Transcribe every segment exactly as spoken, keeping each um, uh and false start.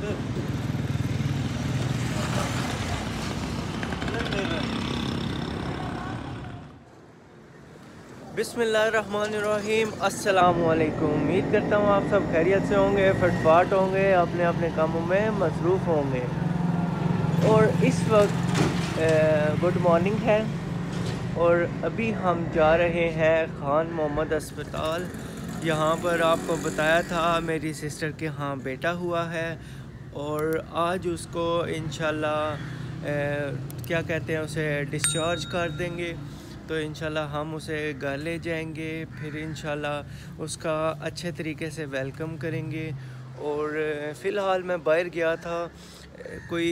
बिस्मिल्लाहिर्रहमानिर्रहीम। अस्सलामुअलैकुम। उम्मीद करता हूँ आप सब खैरियत से होंगे, फटफाट होंगे, अपने अपने कामों में मसरूफ़ होंगे। और इस वक्त गुड मॉर्निंग है और अभी हम जा रहे हैं खान मोहम्मद अस्पताल। यहाँ पर आपको बताया था मेरी सिस्टर के हाँ बेटा हुआ है और आज उसको इंशाल्लाह क्या कहते हैं उसे डिस्चार्ज कर देंगे। तो इंशाल्लाह हम उसे घर ले जाएंगे, फिर इंशाल्लाह उसका अच्छे तरीके से वेलकम करेंगे। और फ़िलहाल मैं बाहर गया था कोई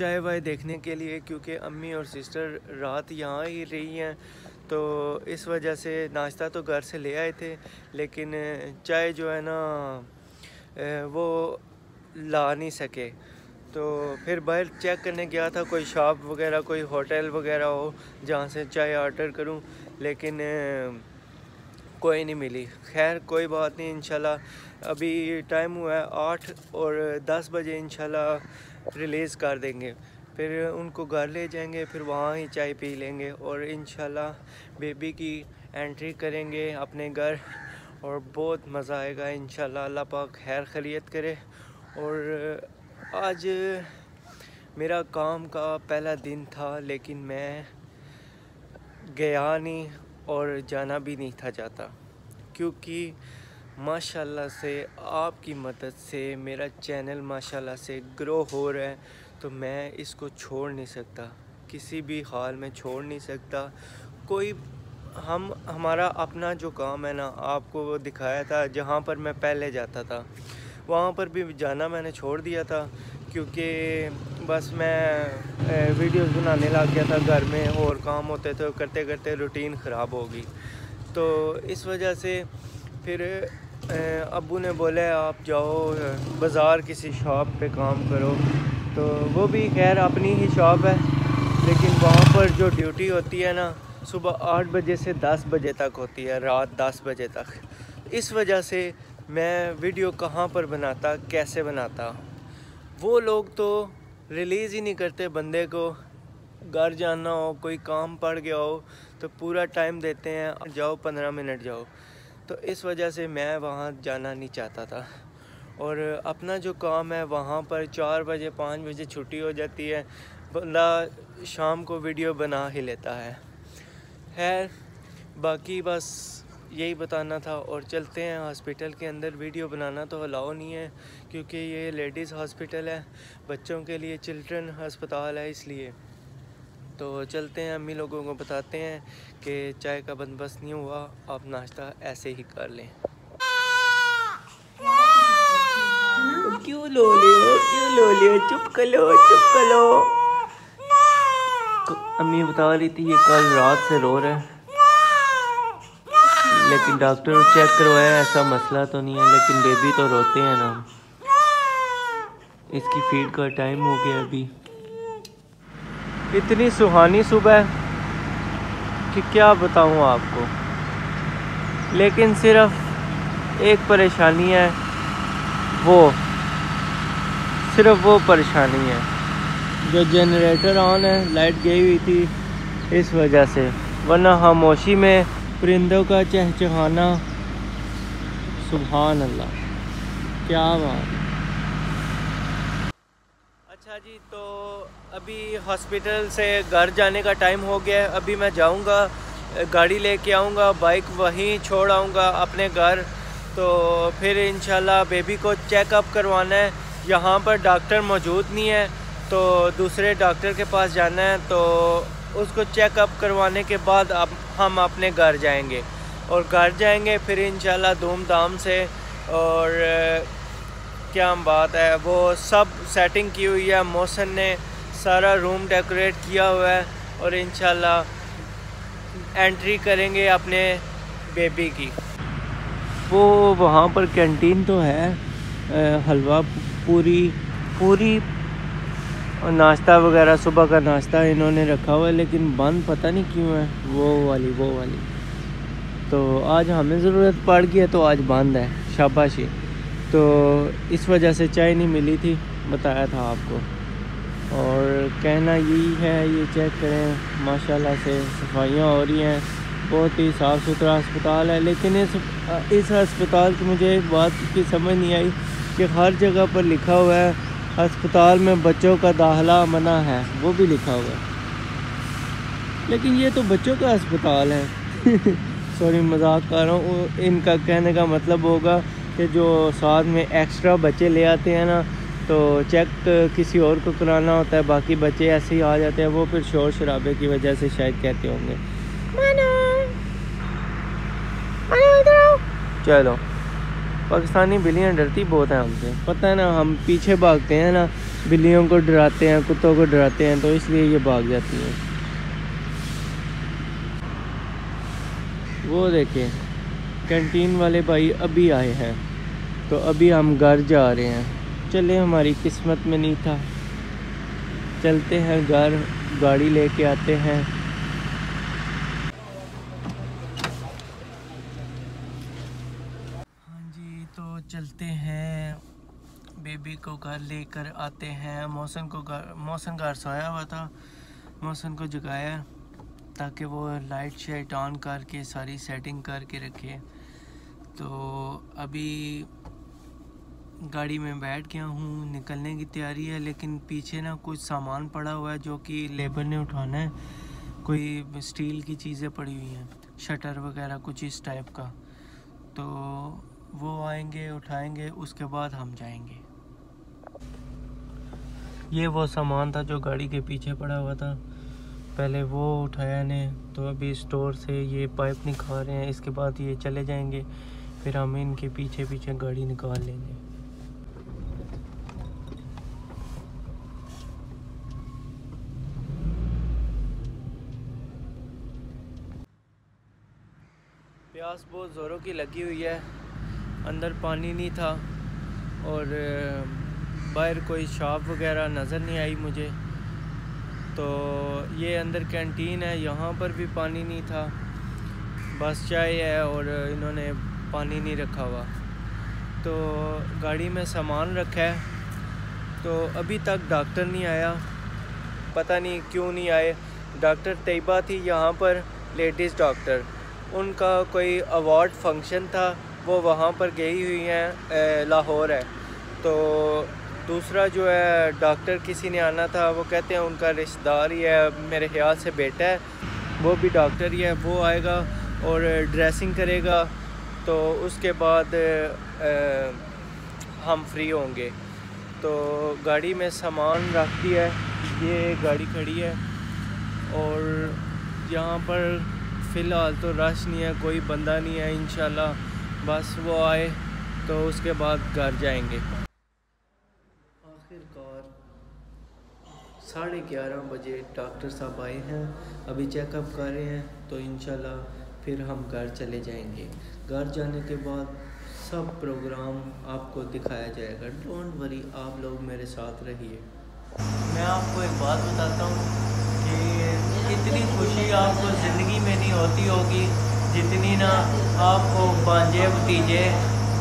चाय वाय देखने के लिए, क्योंकि अम्मी और सिस्टर रात यहाँ ही रही हैं, तो इस वजह से नाश्ता तो घर से ले आए थे, लेकिन चाय जो है ना वो ला नहीं सके। तो फिर बाहर चेक करने गया था कोई शॉप वगैरह, कोई होटल वगैरह हो जहाँ से चाय ऑर्डर करूं, लेकिन कोई नहीं मिली। खैर कोई बात नहीं, इंशाल्लाह अभी टाइम हुआ है आठ और दस बजे इंशाल्लाह रिलीज़ कर देंगे, फिर उनको घर ले जाएंगे, फिर वहाँ ही चाय पी लेंगे और इंशाल्लाह बेबी की एंट्री करेंगे अपने घर और बहुत मज़ा आएगा। इंशाल्लाह अल्लाह पाक खैर खैरियत करे। और आज मेरा काम का पहला दिन था, लेकिन मैं गया नहीं और जाना भी नहीं था चाहता, क्योंकि माशाल्लाह से आपकी मदद से मेरा चैनल माशाल्लाह से ग्रो हो रहा है, तो मैं इसको छोड़ नहीं सकता, किसी भी हाल में छोड़ नहीं सकता। कोई हम हमारा अपना जो काम है ना, आपको वो दिखाया था, जहाँ पर मैं पहले जाता था वहाँ पर भी जाना मैंने छोड़ दिया था, क्योंकि बस मैं वीडियोस बनाने लग गया था घर में और काम होते थे, करते करते रूटीन ख़राब होगी। तो इस वजह से फिर अब्बू ने बोला आप जाओ बाज़ार किसी शॉप पे काम करो, तो वो भी खैर अपनी ही शॉप है, लेकिन वहाँ पर जो ड्यूटी होती है ना सुबह आठ बजे से दस बजे तक होती है, रात दस बजे तक। इस वजह से मैं वीडियो कहाँ पर बनाता, कैसे बनाता, वो लोग तो रिलीज़ ही नहीं करते। बंदे को घर जाना हो, कोई काम पड़ गया हो, तो पूरा टाइम देते हैं, जाओ पंद्रह मिनट जाओ। तो इस वजह से मैं वहाँ जाना नहीं चाहता था। और अपना जो काम है वहाँ पर चार बजे पाँच बजे छुट्टी हो जाती है, बंदा शाम को वीडियो बना ही लेता है। खैर बाकी बस यही बताना था। और चलते हैं हॉस्पिटल के अंदर। वीडियो बनाना तो अलाउ नहीं है, क्योंकि ये लेडीज़ हॉस्पिटल है, बच्चों के लिए चिल्ड्रन अस्पताल है, इसलिए। तो चलते हैं, अम्मी लोगों को बताते हैं कि चाय का बंदोबस्त नहीं हुआ, आप नाश्ता ऐसे ही कर लें। क्यों लो लियो, क्यों लो लियो, चुप कर लो, चुप कर लो। अम्मी बता रही थी ये कल रात से रो रहे हैं, लेकिन डॉक्टर चेक करवाया ऐसा मसला तो नहीं है, लेकिन बेबी तो रोते हैं ना। इसकी फीड का टाइम हो गया। अभी इतनी सुहानी सुबह कि क्या बताऊं आपको, लेकिन सिर्फ एक परेशानी है, वो सिर्फ वो परेशानी है जो जनरेटर ऑन है, लाइट गई हुई थी, इस वजह से। वरना खामोशी में परिंदों का चहचहाना, सुभान अल्लाह, क्या बात। अच्छा जी, तो अभी हॉस्पिटल से घर जाने का टाइम हो गया है। अभी मैं जाऊंगा, गाड़ी लेके आऊंगा, बाइक वहीं छोड़ आऊंगा अपने घर। तो फिर इंशाल्लाह बेबी को चेकअप करवाना है, यहाँ पर डॉक्टर मौजूद नहीं है, तो दूसरे डॉक्टर के पास जाना है। तो उसको चेकअप करवाने के बाद अब हम अपने घर जाएंगे और घर जाएंगे फिर इंशाल्लाह धूमधाम से। और क्या बात है, वो सब सेटिंग की हुई है, मोहसिन ने सारा रूम डेकोरेट किया हुआ है और इंशाल्लाह एंट्री करेंगे अपने बेबी की। वो वहाँ पर कैंटीन तो है, हलवा पूरी पूरी और नाश्ता वगैरह, सुबह का नाश्ता इन्होंने रखा हुआ है, लेकिन बंद पता नहीं क्यों है, वो वाली वो वाली। तो आज हमें ज़रूरत पड़ गई है तो आज बंद है, शाबाशी। तो इस वजह से चाय नहीं मिली थी, बताया था आपको। और कहना यही है, ये चेक करें माशाल्लाह से सफाइयाँ हो रही हैं, बहुत ही साफ़ सुथरा अस्पताल है। लेकिन इस इस अस्पताल की मुझे एक बात की समझ नहीं आई कि हर जगह पर लिखा हुआ है अस्पताल में बच्चों का दाखिला मना है, वो भी लिखा हुआ है, लेकिन ये तो बच्चों का अस्पताल है। सॉरी मजाक कर रहा हूँ। इनका कहने का मतलब होगा कि जो साथ में एक्स्ट्रा बच्चे ले आते हैं ना, तो चेक किसी और को कराना होता है, बाकी बच्चे ऐसे ही आ जाते हैं, वो फिर शोर शराबे की वजह से शायद कहते होंगे। मानो, मानो इधर आओ। चलो, पाकिस्तानी बिल्लियाँ डरती बहुत हैं हमसे, पता है ना, हम पीछे भागते हैं ना, बिल्लियों को डराते हैं, कुत्तों को डराते हैं, तो इसलिए ये भाग जाती है। वो देखें, कैंटीन वाले भाई अभी आए हैं, तो अभी हम घर जा रहे हैं। चले, हमारी किस्मत में नहीं था। चलते हैं घर, गाड़ी लेके आते हैं। हाँ जी, तो चलते हैं, बेबी को घर लेकर आते हैं। मौसम को घर मौसम घर सोया हुआ था, मौसम को जगाया ताकि वो लाइट शाइट ऑन करके सारी सेटिंग करके रखे। तो अभी गाड़ी में बैठ गया हूँ, निकलने की तैयारी है, लेकिन पीछे ना कुछ सामान पड़ा हुआ है जो कि लेबर ने उठाना है। कोई स्टील की चीज़ें पड़ी हुई हैं, शटर वगैरह कुछ इस टाइप का, तो वो आएंगे उठाएंगे, उसके बाद हम जाएंगे। ये वो सामान था जो गाड़ी के पीछे पड़ा हुआ था, पहले वो उठाया ने, तो अभी स्टोर से ये पाइप निकाल रहे हैं, इसके बाद ये चले जाएंगे, फिर हम इनके पीछे पीछे गाड़ी निकाल लेंगे। प्यास बहुत ज़ोरों की लगी हुई है, अंदर पानी नहीं था और बाहर कोई शॉप वगैरह नज़र नहीं आई मुझे। तो ये अंदर कैंटीन है, यहाँ पर भी पानी नहीं था, बस चाय है और इन्होंने पानी नहीं रखा हुआ। तो गाड़ी में सामान रखा है, तो अभी तक डॉक्टर नहीं आया, पता नहीं क्यों नहीं आए। डॉक्टर तैयबा थी यहाँ पर, लेडीज़ डॉक्टर, उनका कोई अवार्ड फंक्शन था, वो वहाँ पर गई हुई हैं, लाहौर है। तो दूसरा जो है डॉक्टर किसी ने आना था, वो कहते हैं उनका रिश्तेदार ही है, मेरे ख्याल से बेटा है, वो भी डॉक्टर ही है, वो आएगा और ड्रेसिंग करेगा, तो उसके बाद आ, हम फ्री होंगे। तो गाड़ी में सामान रख दिया है, ये गाड़ी खड़ी है और यहाँ पर फ़िलहाल तो रश नहीं है, कोई बंदा नहीं है, इंशाल्लाह बस वो आए तो उसके बाद घर जाएंगे। आखिरकार साढ़े ग्यारह बजे डॉक्टर साहब आए हैं, अभी चेकअप कर रहे हैं, तो इंशाल्लाह फिर हम घर चले जाएंगे। घर जाने के बाद सब प्रोग्राम आपको दिखाया जाएगा, डोंट वरी, आप लोग मेरे साथ रहिए। मैं आपको एक बात बताता हूँ कि इतनी खुशी आपको ज़िंदगी में नहीं होती होगी जितनी ना आपको बांझे भतीजे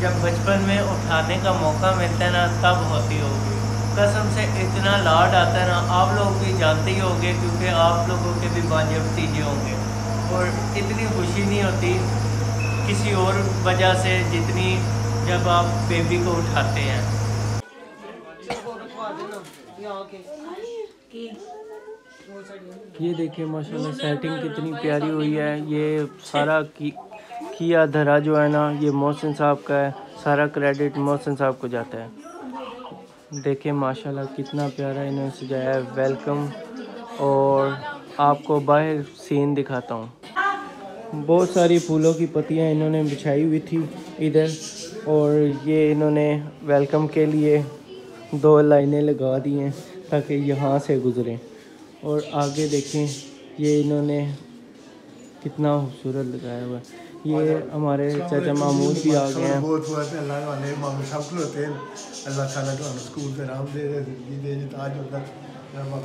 जब बचपन में उठाने का मौका मिलता है ना तब होती होगी। कसम से इतना लाड आता है ना, आप लोग भी जानते ही होंगे क्योंकि आप लोगों के भी बांझे भतीजे होंगे, और इतनी खुशी नहीं होती किसी और वजह से जितनी जब आप बेबी को उठाते हैं। ये देखिए माशाल्लाह सेटिंग कितनी प्यारी हुई है, ये सारा की किया धरा जो है ना, ये मोहसिन साहब का है, सारा क्रेडिट मोहसिन साहब को जाता है। देखिए माशाल्लाह कितना प्यारा इन्होंने सजाया है, वेलकम। और आपको बाहर सीन दिखाता हूँ, बहुत सारी फूलों की पत्तियाँ इन्होंने बिछाई हुई थी इधर, और ये इन्होंने वेलकम के लिए दो लाइनें लगा दी हैं ताकि यहाँ से गुजरें। और आगे देखें, ये इन्होंने कितना खूबसूरत लगाया हुआ है। ये हमारे चाचा मामूद भी आ गए हैं,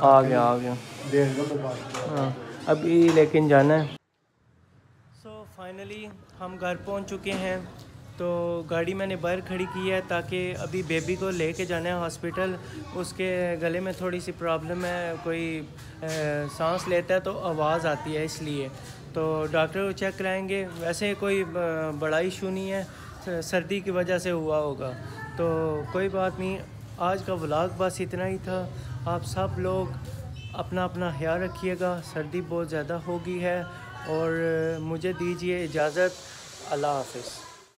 आ गया आ गया हाँ, अभी लेकिन जाना है। सो so, फाइनली हम घर पहुंच चुके हैं। तो गाड़ी मैंने बाहर खड़ी की है ताकि अभी बेबी को लेके जाना है हॉस्पिटल। उसके गले में थोड़ी सी प्रॉब्लम है, कोई ए, सांस लेता है तो आवाज़ आती है, इसलिए तो डॉक्टर चेक कराएंगे। वैसे कोई बड़ा इशू नहीं है, सर्दी की वजह से हुआ होगा, तो कोई बात नहीं। आज का व्लॉग बस इतना ही था। आप सब लोग अपना अपना ख्याल रखिएगा, सर्दी बहुत ज़्यादा हो गई है, और मुझे दीजिए इजाज़त। अल्लाह हाफ़िज़।